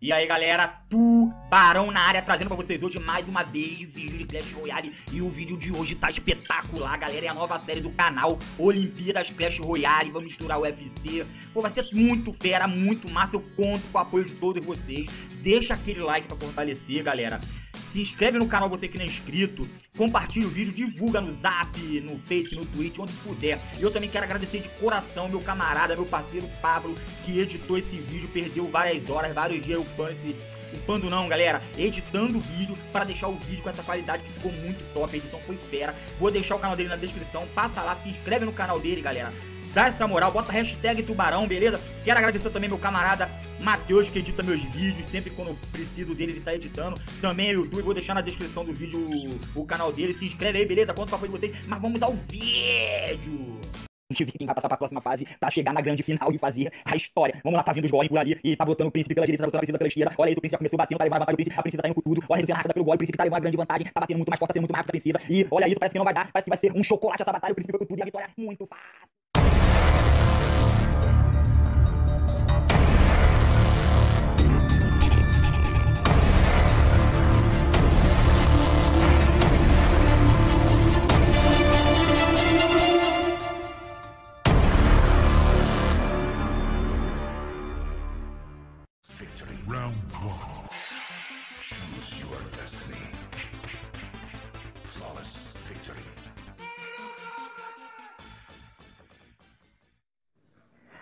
E aí galera, Tubarão na área, trazendo pra vocês hoje mais uma vez o vídeo de Clash Royale. E o vídeo de hoje tá espetacular, galera, é a nova série do canal, Olimpíadas Clash Royale, vamos misturar o UFC. Pô, vai ser muito fera, muito massa, eu conto com o apoio de todos vocês. Deixa aquele like pra fortalecer, galera. Se inscreve no canal, você que não é inscrito, compartilha o vídeo, divulga no Zap, no Face, no Twitch, onde puder. E eu também quero agradecer de coração meu camarada, meu parceiro Pablo, que editou esse vídeo, perdeu várias horas, vários dias upando não, galera, editando o vídeo para deixar o vídeo com essa qualidade que ficou muito top, a edição foi fera. Vou deixar o canal dele na descrição, passa lá, se inscreve no canal dele, galera. Dá essa moral, bota a hashtag Tubarão, beleza? Quero agradecer também meu camarada Matheus, que edita meus vídeos, sempre quando eu preciso dele, ele tá editando. Também é YouTube, vou deixar na descrição do vídeo o canal dele. Se inscreve aí, beleza? Conto pra coisa de vocês, mas vamos ao vídeo! A gente vê quem vai passar pra próxima fase, pra chegar na grande final e fazer a história. Vamos lá, tá vindo os goles por ali, e tá botando o príncipe pela direita, tá botando a princesa pela esquerda. Olha isso, o príncipe já começou batendo, tá levando a vantagem do príncipe, a princesa tá indo com tudo. Olha isso, sendo rápida pelo gole, o príncipe tá levando uma grande vantagem, tá batendo muito mais forte, tá sendo muito mais rápido que a princesa. E olha isso, parece que não vai dar, parece que vai ser um chocolate essa batalha, o príncipe foi com tudo e a vitória muito fácil.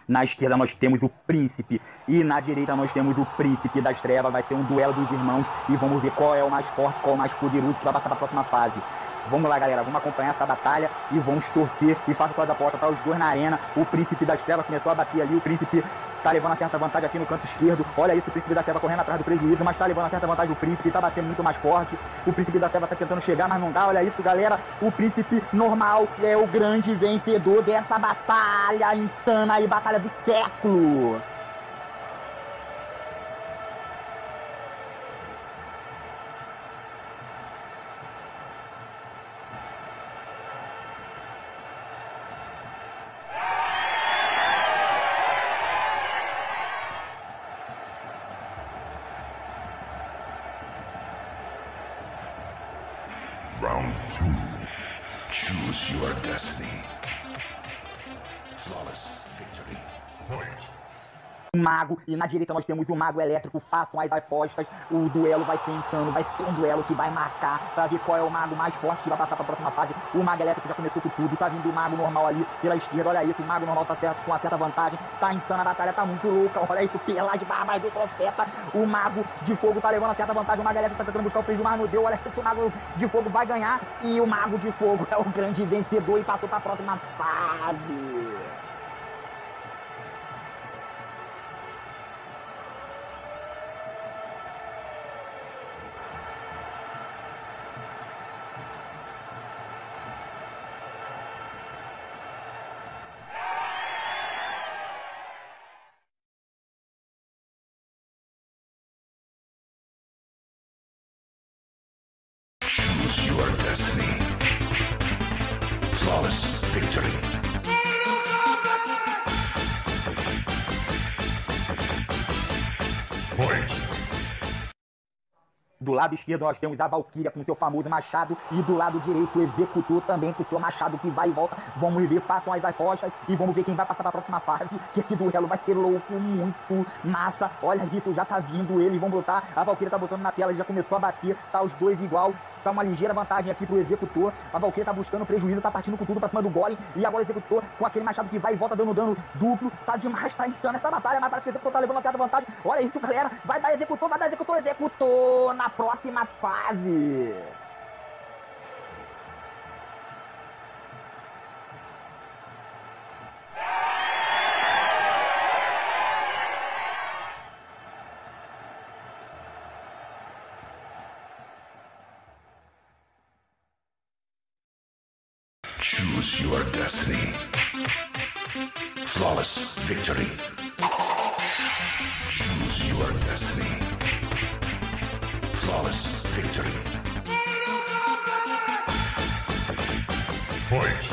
Na esquerda nós temos o príncipe e na direita nós temos o príncipe das trevas. Vai ser um duelo dos irmãos e vamos ver qual é o mais forte, qual é o mais poderoso que vai passar para a próxima fase. Vamos lá, galera, vamos acompanhar essa batalha e vamos torcer e fazer todas as apostas para os dois na arena. O príncipe das trevas começou a bater ali, o príncipe tá levando uma certa vantagem aqui no canto esquerdo. Olha isso, o príncipe da treva correndo atrás do prejuízo, mas tá levando uma certa vantagem o príncipe, tá batendo muito mais forte. O príncipe da treva tá tentando chegar, mas não dá. Olha isso, galera, o príncipe normal é o grande vencedor dessa batalha insana e batalha do século. Round 2. Choose your destiny. Flawless victory. Fight. Mago, e na direita nós temos o mago elétrico. Façam as apostas, o duelo vai ser insano, vai ser um duelo que vai marcar pra ver qual é o mago mais forte que vai passar pra próxima fase. O mago elétrico já começou com tudo, tá vindo o mago normal ali pela esquerda, olha isso, o mago normal tá certo, com uma certa vantagem, tá insana a batalha, tá muito louca, olha isso, pelas barbas do profeta, o mago de fogo tá levando a certa vantagem, o mago elétrico tá tentando buscar o prejuízo, mas não deu, olha isso, o mago de fogo vai ganhar, e o mago de fogo é o grande vencedor e passou pra próxima fase. Your destiny. Flawless victory. Fight. Do lado esquerdo nós temos a Valquíria com seu famoso machado e do lado direito o executor também com seu machado que vai e volta. Vamos ver, façam as apostas e vamos ver quem vai passar para a próxima fase, que esse duelo vai ser louco, muito massa. Olha isso, já tá vindo ele, vão botar, a Valquíria tá botando na tela, já começou a bater, tá os dois igual, tá uma ligeira vantagem aqui pro executor. A Valquíria tá buscando prejuízo, tá partindo com tudo pra cima do golem e agora o executor com aquele machado que vai e volta dando dano duplo. Tá demais, tá insano essa batalha, mas parece que o executor tá levando uma certa vantagem. Olha isso, galera, vai dar executor, executor na próxima fase. Choose your destiny. Flawless victory. Choose your destiny. Flawless victory. Fight.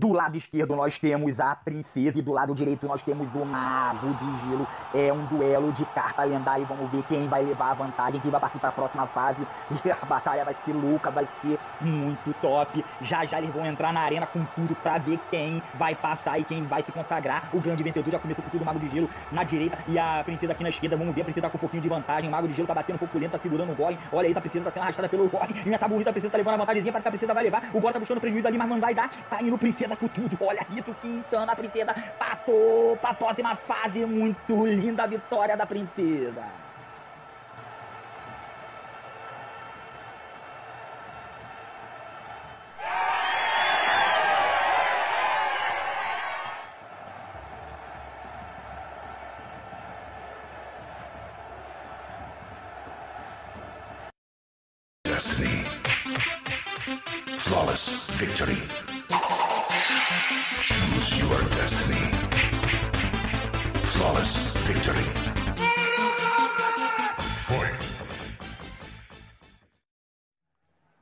Do lado esquerdo nós temos a princesa e do lado direito nós temos o mago de gelo. É um duelo de carta lendária e vamos ver quem vai levar a vantagem, quem vai partir para a próxima fase. E a batalha vai ser louca, vai ser muito top. Já já eles vão entrar na arena com tudo para ver quem vai passar e quem vai se consagrar. O grande vencedor já começou com tudo, o mago de gelo na direita e a princesa aqui na esquerda. Vamos ver, a princesa tá com um pouquinho de vantagem. O mago de gelo tá batendo um pouco lento, tá segurando o golem. Olha aí, a princesa tá sendo arrastada pelo golem. Já tá bonita, a princesa tá levando a vantagemzinha, parece que a princesa vai levar. O golem tá buscando prejuízo ali, mas não vai dar. Tá indo princesa com tudo. Olha isso, que insana. A princesa passou pra próxima fase. Muito linda a vitória da princesa. Destiny. Flawless victory. Choose your destiny. Flawless victory. Foi.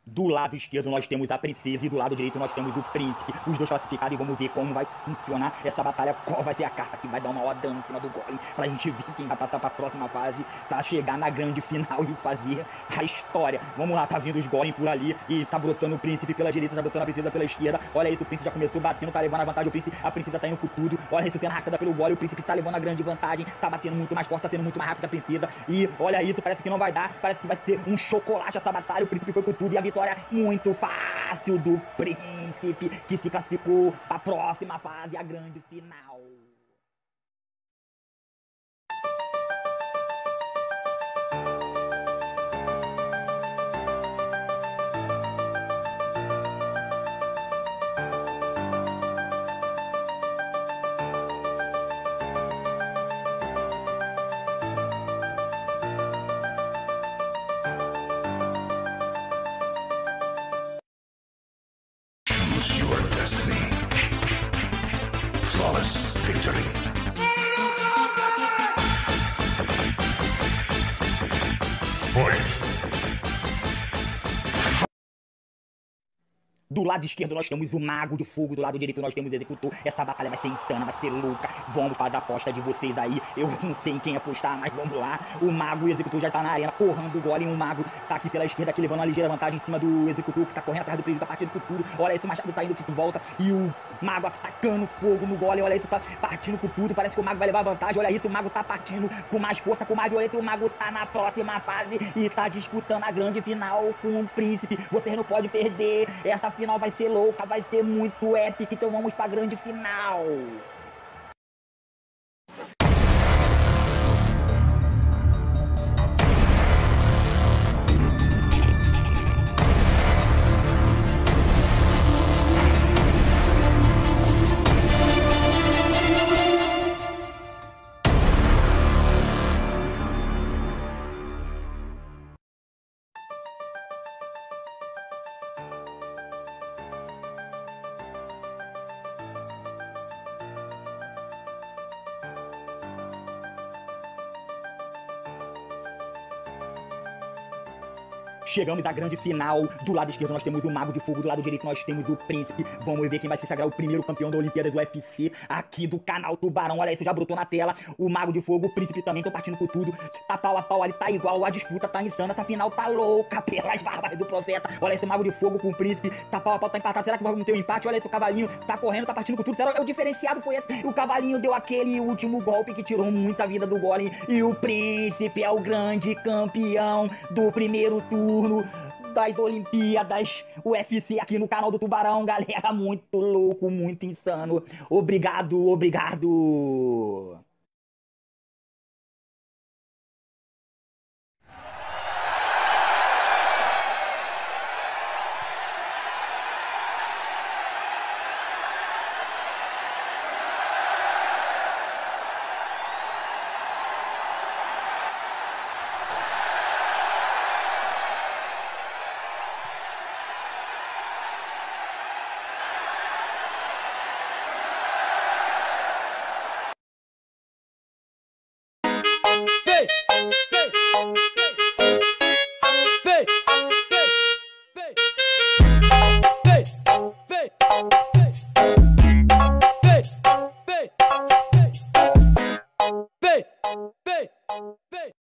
Do lado esquerdo nós temos a princesa e do lado direito nós temos o príncipe. Os dois classificados e vamos ver como vai funcionar essa batalha. Qual vai ser a carta que vai dar uma maior dano em cima do golem pra gente ver quem vai passar pra próxima fase pra chegar na grande final e fazer a história. Vamos lá, tá vindo os golem por ali e tá brotando o príncipe pela direita, tá brotando a princesa pela esquerda. Olha isso, o príncipe já começou batendo, tá levando a vantagem. A princesa tá indo por tudo. Olha isso, sendo arrastada pelo golem, o príncipe tá levando a grande vantagem. Tá batendo muito mais forte, tá sendo muito mais rápida a princesa. E olha isso, parece que não vai dar, parece que vai ser um chocolate essa batalha. O príncipe foi por tudo e a vitória muito fácil do príncipe, que se classificou para a próxima fase, a grande final. Do lado esquerdo nós temos o mago de fogo, do lado direito nós temos o executor. Essa batalha vai ser insana, vai ser louca. Vamos fazer a aposta de vocês aí. Eu não sei em quem apostar, mas vamos lá. O mago e o executor já tá na arena, correndo o golem. O mago tá aqui pela esquerda, aqui levando uma ligeira vantagem em cima do executor, que tá correndo atrás do prejuízo, tá partindo pro tudo. Olha esse machado tá indo que volta. E o mago atacando fogo no golem. Olha isso, tá partindo pro tudo. Parece que o mago vai levar vantagem. Olha isso, o mago tá partindo com mais força, com mais violência. O mago tá na próxima fase e tá disputando a grande final com o príncipe. Vocês não podem perder essa final. Vai ser louca, vai ser muito épica, então vamos pra grande final. Chegamos à grande final. Do lado esquerdo nós temos o mago de fogo, do lado direito nós temos o príncipe. Vamos ver quem vai se sagrar o primeiro campeão da Olimpíadas UFC aqui do canal Tubarão. Olha isso, já brotou na tela. O mago de fogo, o príncipe também estão partindo com tudo. Tá pau a pau ali, tá igual, a disputa tá insana. Essa final tá louca pelas barbas do profeta. Olha esse mago de fogo com o príncipe. Tá pau a pau, tá empatado. Será que vai ter um empate? Olha esse, o cavalinho tá correndo, tá partindo com tudo. Será que o diferenciado foi esse? O cavalinho deu aquele último golpe que tirou muita vida do golem. E o príncipe é o grande campeão do primeiro turno das Olimpíadas UFC aqui no canal do Tubarão, galera. Muito louco, muito insano. Obrigado, obrigado. vem, vem.